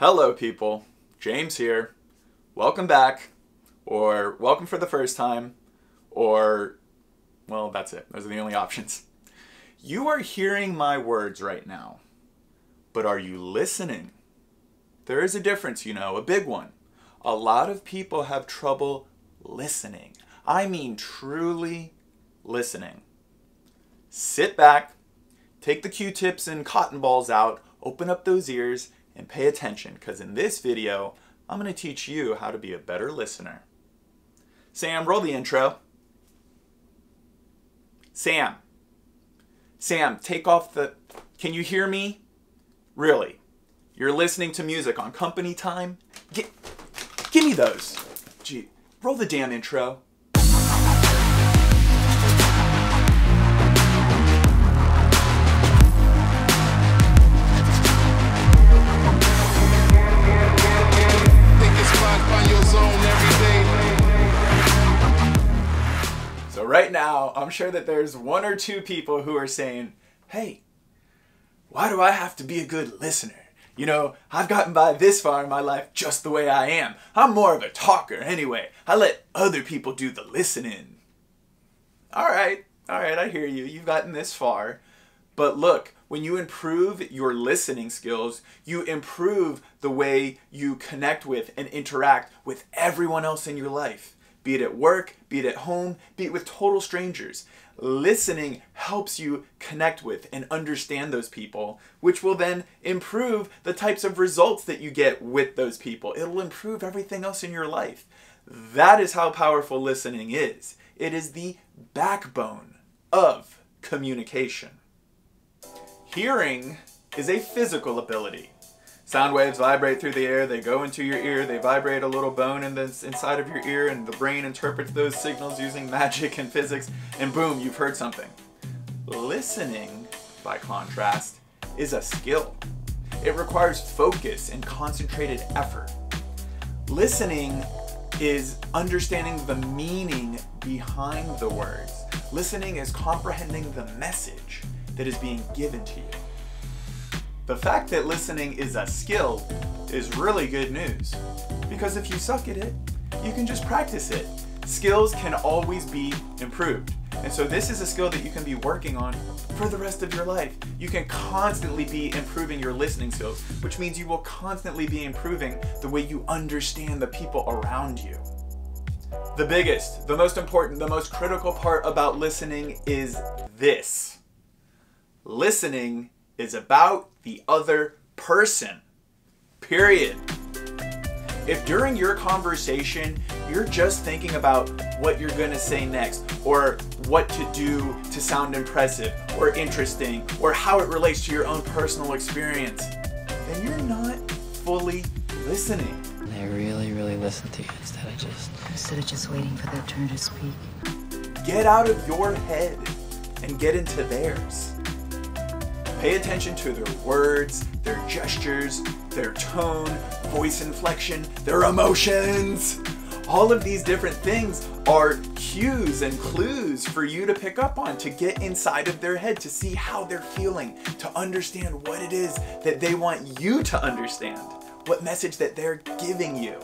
Hello people, James here. Welcome back, or welcome for the first time, or, well, that's it. Those are the only options. You are hearing my words right now, but are you listening? There is a difference, you know, a big one. A lot of people have trouble listening. I mean truly listening. Sit back, take the Q-tips and cotton balls out, open up those ears, and pay attention, because in this video, I'm going to teach you how to be a better listener. Sam, roll the intro. Sam. Sam, take off the... Can you hear me? Really? You're listening to music on company time? Give me those. Gee, roll the damn intro. Right now, I'm sure that there's one or two people who are saying, hey, why do I have to be a good listener? You know, I've gotten by this far in my life just the way I am. I'm more of a talker anyway. I let other people do the listening. All right, I hear you. You've gotten this far. But look, when you improve your listening skills, you improve the way you connect with and interact with everyone else in your life. Be it at work, be it at home, be it with total strangers. Listening helps you connect with and understand those people, which will then improve the types of results that you get with those people. It'll improve everything else in your life. That is how powerful listening is. It is the backbone of communication. Hearing is a physical ability. Sound waves vibrate through the air, they go into your ear, they vibrate a little bone in the inside of your ear, and the brain interprets those signals using magic and physics, and boom, you've heard something. Listening, by contrast, is a skill. It requires focus and concentrated effort. Listening is understanding the meaning behind the words. Listening is comprehending the message that is being given to you. The fact that listening is a skill is really good news, because if you suck at it, you can just practice it. Skills can always be improved. And so this is a skill that you can be working on for the rest of your life. You can constantly be improving your listening skills, which means you will constantly be improving the way you understand the people around you. The biggest, the most important, the most critical part about listening is this. Listening is about the other person, period. If during your conversation, you're just thinking about what you're gonna say next, or what to do to sound impressive, or interesting, or how it relates to your own personal experience, then you're not fully listening. They really, really listen to you instead of just waiting for their turn to speak. Get out of your head and get into theirs. Pay attention to their words, their gestures, their tone, voice inflection, their emotions. All of these different things are cues and clues for you to pick up on, to get inside of their head, to see how they're feeling, to understand what it is that they want you to understand, what message that they're giving you.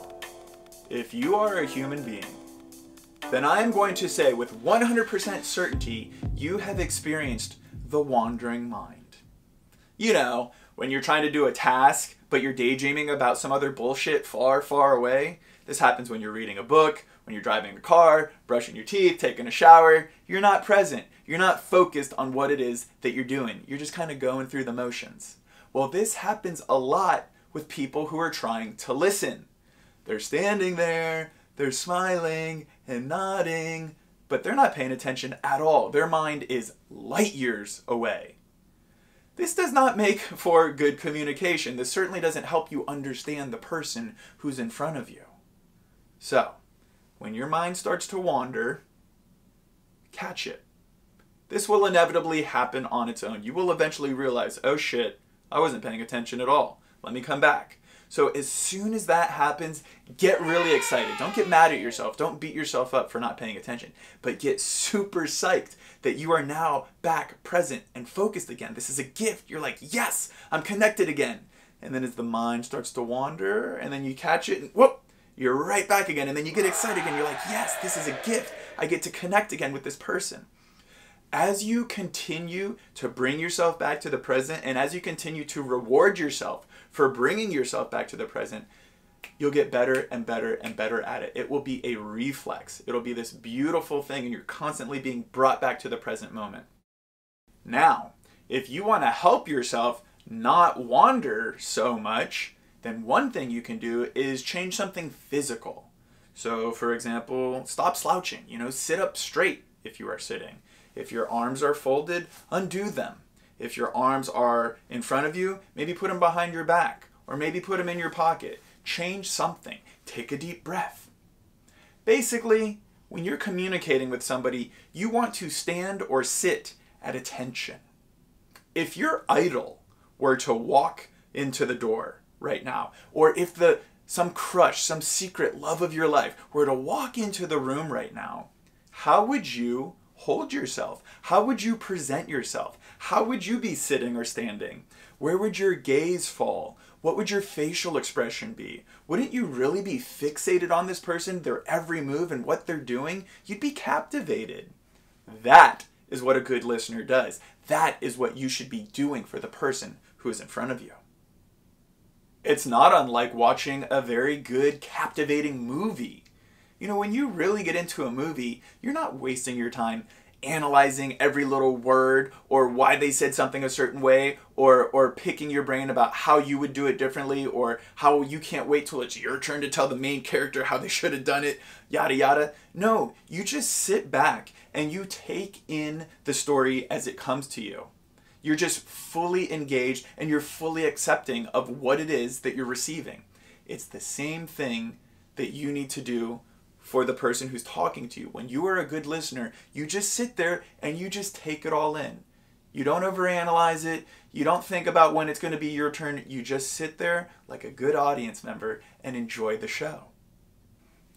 If you are a human being, then I am going to say with 100% certainty, you have experienced the wandering mind. You know, when you're trying to do a task, but you're daydreaming about some other bullshit far, far away. This happens when you're reading a book, when you're driving a car, brushing your teeth, taking a shower. You're not present. You're not focused on what it is that you're doing. You're just kind of going through the motions. Well, this happens a lot with people who are trying to listen. They're standing there, they're smiling and nodding, but they're not paying attention at all. Their mind is light years away. This does not make for good communication. This certainly doesn't help you understand the person who's in front of you. So, when your mind starts to wander, catch it. This will inevitably happen on its own. You will eventually realize, oh shit, I wasn't paying attention at all. Let me come back. So as soon as that happens, get really excited. Don't get mad at yourself. Don't beat yourself up for not paying attention. But get super psyched that you are now back present and focused again. This is a gift. You're like, yes, I'm connected again. And then as the mind starts to wander, and then you catch it, and whoop, you're right back again. And then you get excited again. You're like, yes, this is a gift. I get to connect again with this person. As you continue to bring yourself back to the present, and as you continue to reward yourself for bringing yourself back to the present, you'll get better and better and better at it. It will be a reflex. It'll be this beautiful thing, and you're constantly being brought back to the present moment. Now, if you want to help yourself not wander so much, then one thing you can do is change something physical. So, for example, stop slouching. You know, sit up straight if you are sitting. If your arms are folded, undo them. If your arms are in front of you, maybe put them behind your back, or maybe put them in your pocket. Change something. Take a deep breath. Basically, when you're communicating with somebody, you want to stand or sit at attention. If your idol were to walk into the door right now, or if some crush, some secret love of your life were to walk into the room right now, how would you hold yourself? How would you present yourself? How would you be sitting or standing? Where would your gaze fall? What would your facial expression be? Wouldn't you really be fixated on this person, their every move and what they're doing? You'd be captivated. That is what a good listener does. That is what you should be doing for the person who is in front of you. It's not unlike watching a very good, captivating movie. You know, when you really get into a movie, you're not wasting your time analyzing every little word or why they said something a certain way, or picking your brain about how you would do it differently, or how you can't wait till it's your turn to tell the main character how they should have done it, yada yada. No, you just sit back and you take in the story as it comes to you. You're just fully engaged and you're fully accepting of what it is that you're receiving. It's the same thing that you need to do for the person who's talking to you. When you are a good listener, you just sit there and you just take it all in. You don't overanalyze it. You don't think about when it's going to be your turn. You just sit there like a good audience member and enjoy the show.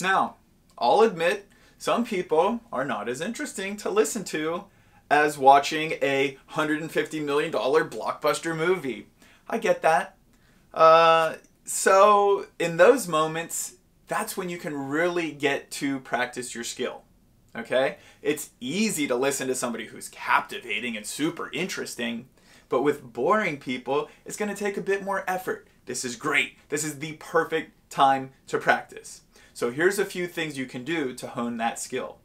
Now, I'll admit, some people are not as interesting to listen to as watching a $150 million blockbuster movie. I get that. So in those moments, that's when you can really get to practice your skill, okay? It's easy to listen to somebody who's captivating and super interesting, but with boring people, it's gonna take a bit more effort. This is great. This is the perfect time to practice. So here's a few things you can do to hone that skill.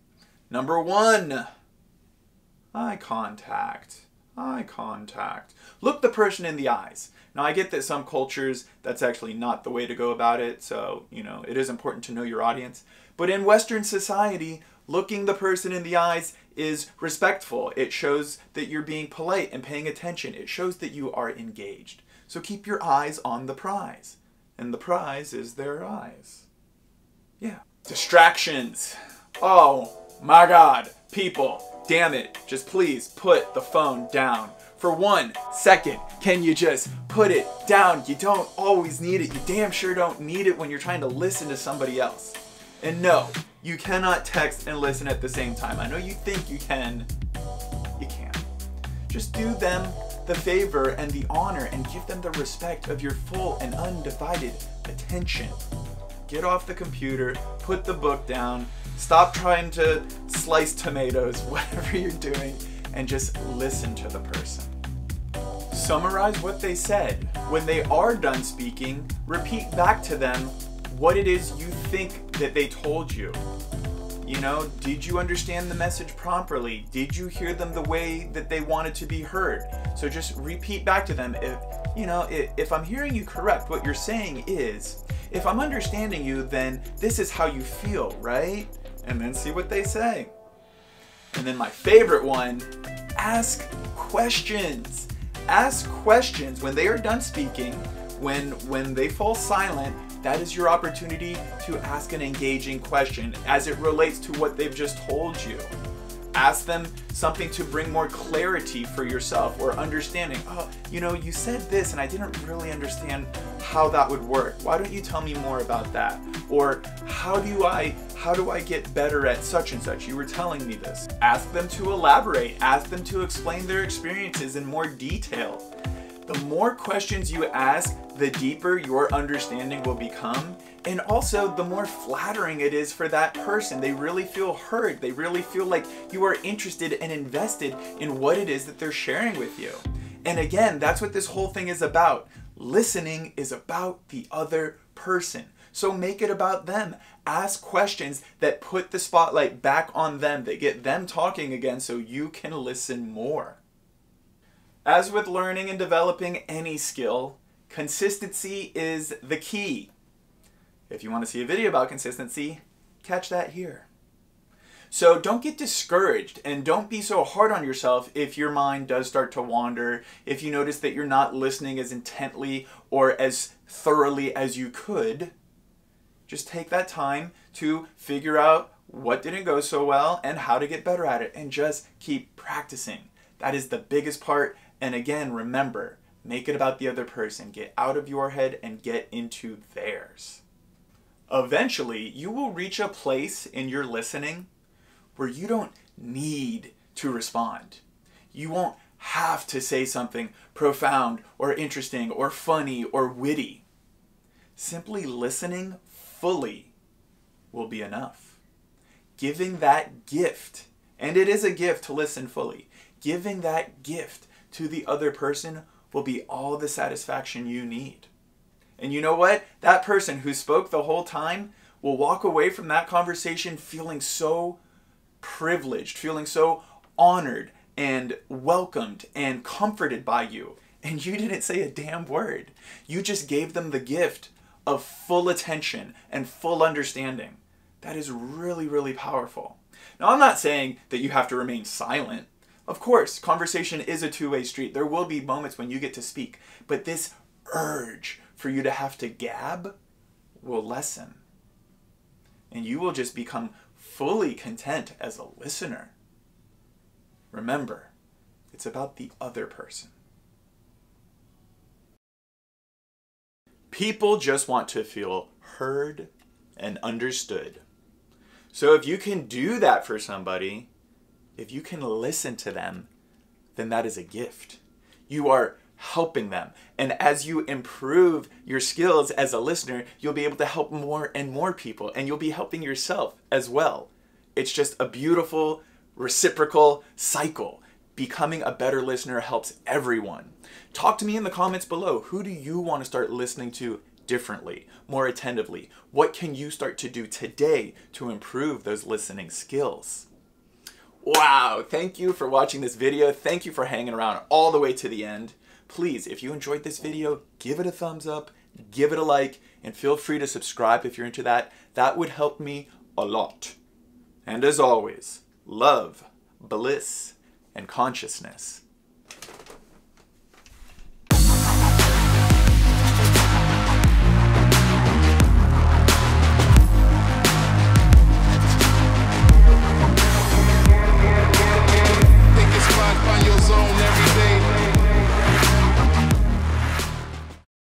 Number one, eye contact. Eye contact. Look the person in the eyes. Now, I get that some cultures, that's actually not the way to go about it. So, you know, it is important to know your audience. But in Western society, looking the person in the eyes is respectful. It shows that you're being polite and paying attention. It shows that you are engaged. So keep your eyes on the prize. And the prize is their eyes. Yeah. Distractions. Oh my God, people. Damn it, just please put the phone down. For 1 second, can you just put it down? You don't always need it. You damn sure don't need it when you're trying to listen to somebody else. And no, you cannot text and listen at the same time. I know you think you can. You can't. Just do them the favor and the honor and give them the respect of your full and undivided attention. Get off the computer, put the book down, stop trying to slice tomatoes, whatever you're doing, and just listen to the person. Summarize what they said. When they are done speaking, repeat back to them what it is you think that they told you. You know, did you understand the message properly? Did you hear them the way that they wanted to be heard? So just repeat back to them. If I'm hearing you correct, what you're saying is, if I'm understanding you, then this is how you feel, right? And then see what they say. And then my favorite one, ask questions. Ask questions. When they are done speaking, when they fall silent, that is your opportunity to ask an engaging question as it relates to what they've just told you. Ask them something to bring more clarity for yourself or understanding. Oh, you know, you said this and I didn't really understand how that would work. Why don't you tell me more about that? Or how do I get better at such and such? You were telling me this. Ask them to elaborate. Ask them to explain their experiences in more detail. The more questions you ask, the deeper your understanding will become, and also the more flattering it is for that person. They really feel heard. They really feel like you are interested and invested in what it is that they're sharing with you. And again, that's what this whole thing is about. Listening is about the other person. So make it about them. Ask questions that put the spotlight back on them, that get them talking again so you can listen more. As with learning and developing any skill, consistency is the key. If you want to see a video about consistency, catch that here. So don't get discouraged and don't be so hard on yourself if your mind does start to wander, if you notice that you're not listening as intently or as thoroughly as you could. Just take that time to figure out what didn't go so well and how to get better at it, and just keep practicing. That is the biggest part. And again, remember, make it about the other person. Get out of your head and get into theirs. Eventually, you will reach a place in your listening where you don't need to respond. You won't have to say something profound or interesting or funny or witty. Simply listening fully will be enough. Giving that gift, and it is a gift to listen fully, giving that gift to the other person will be all the satisfaction you need. And you know what? That person who spoke the whole time will walk away from that conversation feeling so privileged, feeling so honored and welcomed and comforted by you. And you didn't say a damn word. You just gave them the gift of full attention and full understanding. That is really, really powerful. Now, I'm not saying that you have to remain silent. Of course, conversation is a two-way street. There will be moments when you get to speak, but this urge for you to have to gab will lessen. And you will just become fully content as a listener. Remember, it's about the other person. People just want to feel heard and understood. So if you can do that for somebody, if you can listen to them, then that is a gift. You are helping them. And as you improve your skills as a listener, you'll be able to help more and more people, and you'll be helping yourself as well. It's just a beautiful, reciprocal cycle. Becoming a better listener helps everyone. Talk to me in the comments below. Who do you want to start listening to differently, more attentively? What can you start to do today to improve those listening skills? Wow, thank you for watching this video. Thank you for hanging around all the way to the end. Please, if you enjoyed this video, give it a thumbs up, give it a like, and feel free to subscribe if you're into that. That would help me a lot. And as always, love, bliss, and consciousness.